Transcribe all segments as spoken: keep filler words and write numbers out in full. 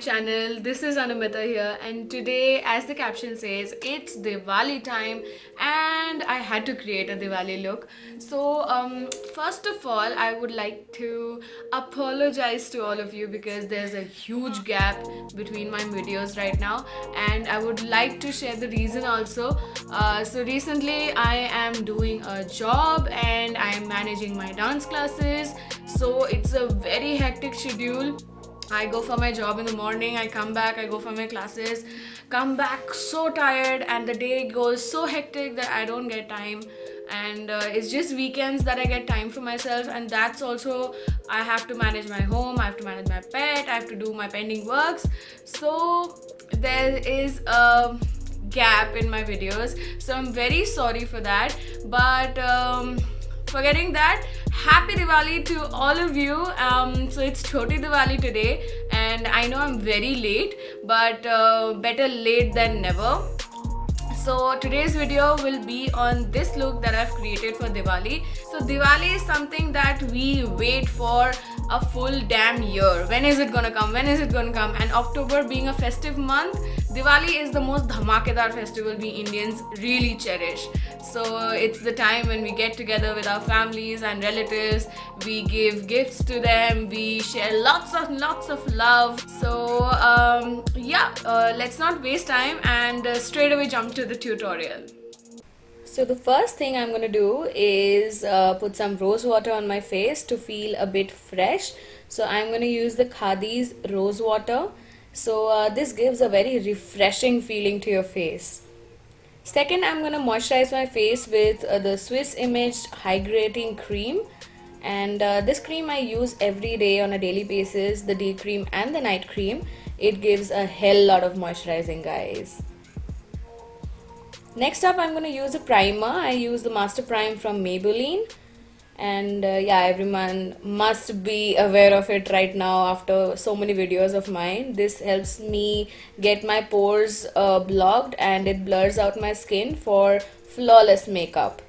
Channel, this is Anumita here, and today, as the caption says, it's Diwali time and I had to create a Diwali look. So um, first of all, I would like to apologize to all of you because there's a huge gap between my videos right now, and I would like to share the reason also. Uh, so recently I am doing a job and I am managing my dance classes, so it's a very hectic schedule. I go for my job in the morning, I come back, I go for my classes, come back so tired, and the day goes so hectic that I don't get time, and uh, it's just weekends that I get time for myself. And that's also, I have to manage my home, I have to manage my pet, I have to do my pending works, so there is a gap in my videos, so I'm very sorry for that. But um, forgetting that, happy Diwali to all of you. Um, so it's Choti Diwali today, and I know I'm very late, but uh, better late than never. So today's video will be on this look that I've created for Diwali. So Diwali is something that we wait for a full damn year. When is it gonna come? When is it gonna come? And October being a festive month, Diwali is the most Dhamakedar festival we Indians really cherish. So it's the time when we get together with our families and relatives, we give gifts to them, we share lots and lots of love. So um, yeah, uh, let's not waste time and uh, straight away jump to the tutorial. So the first thing I'm gonna do is uh, put some rose water on my face to feel a bit fresh. So I'm gonna use the Khadi's rose water. So uh, this gives a very refreshing feeling to your face. Second, I'm gonna moisturize my face with uh, the Swiss Image hydrating cream, and uh, this cream I use every day on a daily basis, the day cream and the night cream. It gives a hell lot of moisturizing, guys. Next up, I'm going to use a primer. I use the Master Prime from Maybelline, and uh, yeah, everyone must be aware of it right now after so many videos of mine. This helps me get my pores uh, blocked, and it blurs out my skin for flawless makeup.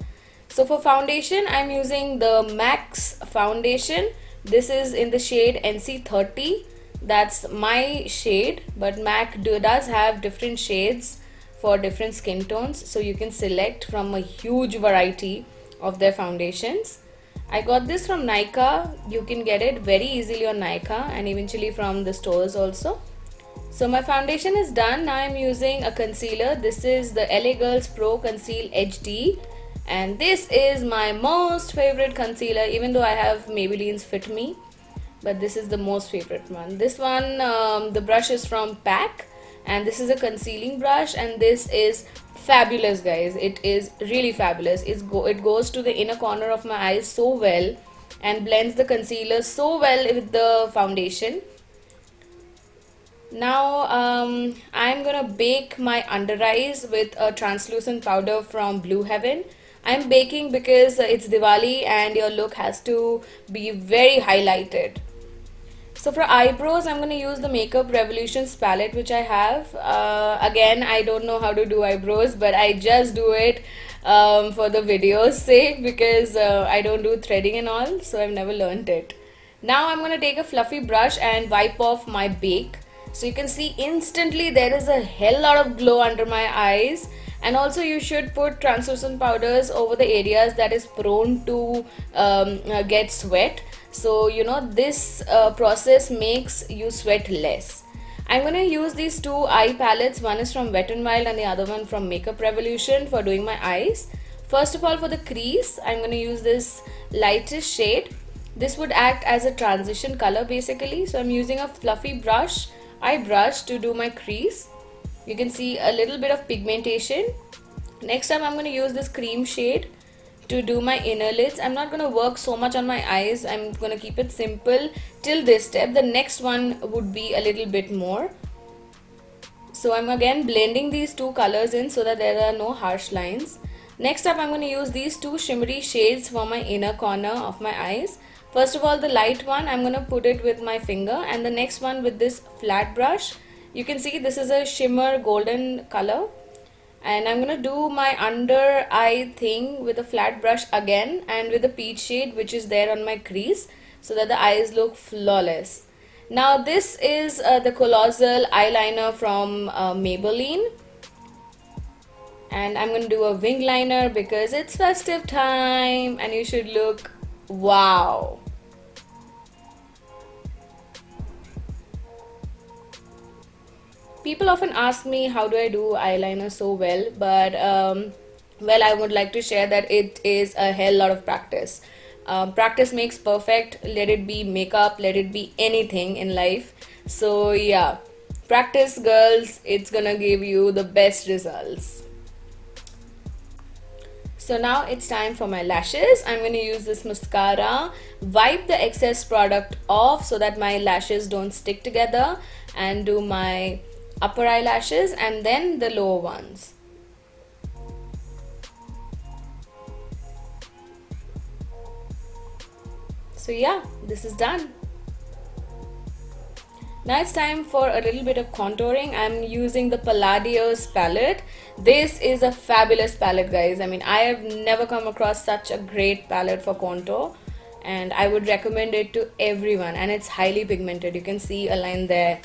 So for foundation, I'm using the M A C foundation. This is in the shade N C thirty. That's my shade, but M A C do, does have different shades for different skin tones, so you can select from a huge variety of their foundations. I got this from Nykaa. You can get it very easily on Nykaa and eventually from the stores also. So my foundation is done. Now I'm using a concealer. This is the L A Girls Pro Conceal H D, and this is my most favorite concealer, even though I have Maybelline's Fit Me, but this is the most favorite one. This one, um, the brush is from P A C, and this is a concealing brush, and this is fabulous, guys. It is really fabulous. It's go it goes to the inner corner of my eyes so well and blends the concealer so well with the foundation. Now um, I'm gonna bake my under eyes with a translucent powder from Blue Heaven. I'm baking because it's Diwali and your look has to be very highlighted. So for eyebrows, I'm going to use the Makeup Revolution's palette, which I have. Uh, again, I don't know how to do eyebrows, but I just do it um, for the video's sake because uh, I don't do threading and all, so I've never learned it. Now I'm going to take a fluffy brush and wipe off my bake. So you can see instantly there is a hell lot of glow under my eyes. And also you should put translucent powders over the areas that is prone to um, get sweat. So you know, this uh, process makes you sweat less. I'm going to use these two eye palettes. One is from Wet n Wild and the other one from Makeup Revolution for doing my eyes. First of all, for the crease, I'm going to use this lightest shade. This would act as a transition color basically. So I'm using a fluffy brush, eye brush, to do my crease. You can see a little bit of pigmentation. Next time I'm going to use this cream shade to do my inner lids. I'm not going to work so much on my eyes. I'm going to keep it simple till this step. The next one would be a little bit more. So I'm again blending these two colors in so that there are no harsh lines. Next up, I'm going to use these two shimmery shades for my inner corner of my eyes. First of all, the light one, I'm going to put it with my finger, and the next one with this flat brush. You can see this is a shimmer golden color. And I'm going to do my under eye thing with a flat brush again and with the peach shade which is there on my crease so that the eyes look flawless. Now this is uh, the Colossal Eyeliner from uh, Maybelline. And I'm going to do a wing liner because it's festive time and you should look wow. People often ask me how do I do eyeliner so well, but um, well, I would like to share that it is a hell lot of practice. Um, practice makes perfect, let it be makeup, let it be anything in life. So yeah, practice girls, it's gonna give you the best results. So now it's time for my lashes. I'm going to use this mascara, wipe the excess product off so that my lashes don't stick together, and do my upper eyelashes and then the lower ones. So yeah, this is done. Now it's time for a little bit of contouring. I'm using the Palladio's palette. This is a fabulous palette, guys. I mean, I have never come across such a great palette for contour, and I would recommend it to everyone, and it's highly pigmented. You can see a line there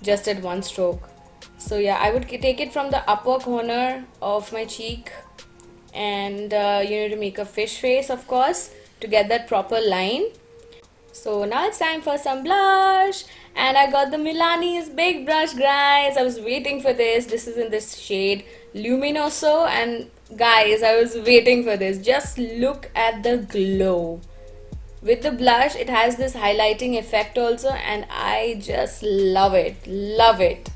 just at one stroke. So yeah, I would take it from the upper corner of my cheek, and uh, you need to make a fish face, of course, to get that proper line. So now it's time for some blush, and I got the Milani's big brush, guys. I was waiting for this. This is in this shade Luminoso, and guys, I was waiting for this. Just look at the glow. With the blush, it has this highlighting effect also, and I just love it, love it.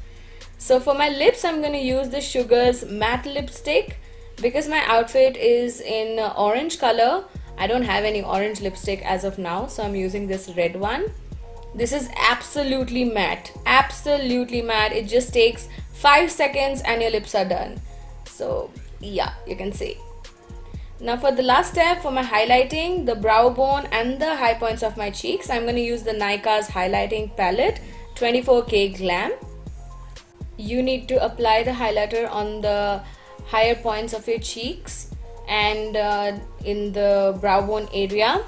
So for my lips, I'm going to use the Sugars matte lipstick because my outfit is in orange color. I don't have any orange lipstick as of now, so I'm using this red one. This is absolutely matte, absolutely matte. It just takes five seconds and your lips are done. So yeah, you can see. Now for the last step, for my highlighting, the brow bone and the high points of my cheeks, I'm going to use the Nykaa's highlighting palette, twenty-four K Glam. You need to apply the highlighter on the higher points of your cheeks and uh, in the brow bone area.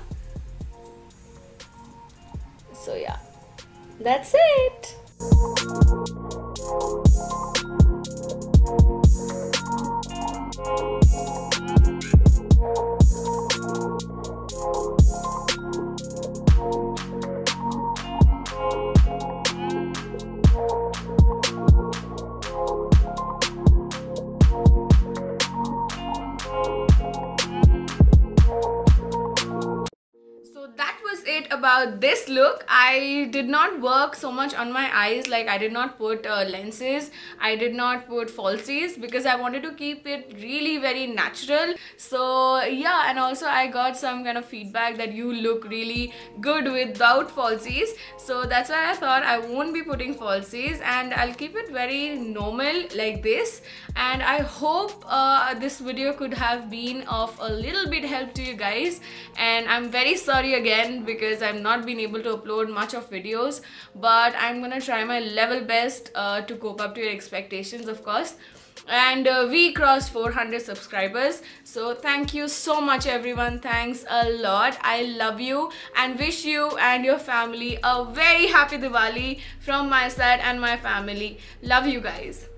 So yeah, that's it. About this look, I did not work so much on my eyes. Like, I did not put uh, lenses, I did not put falsies because I wanted to keep it really very natural. So yeah, and also I got some kind of feedback that you look really good without falsies, so that's why I thought I won't be putting falsies and I'll keep it very normal like this. And I hope uh, this video could have been of a little bit help to you guys, and I'm very sorry again because I've not been able to upload much of videos, but I'm gonna try my level best uh, to cope up to your expectations, of course. And uh, we crossed four hundred subscribers, so thank you so much everyone. Thanks a lot. I love you and wish you and your family a very happy Diwali from my side and my family. Love you guys.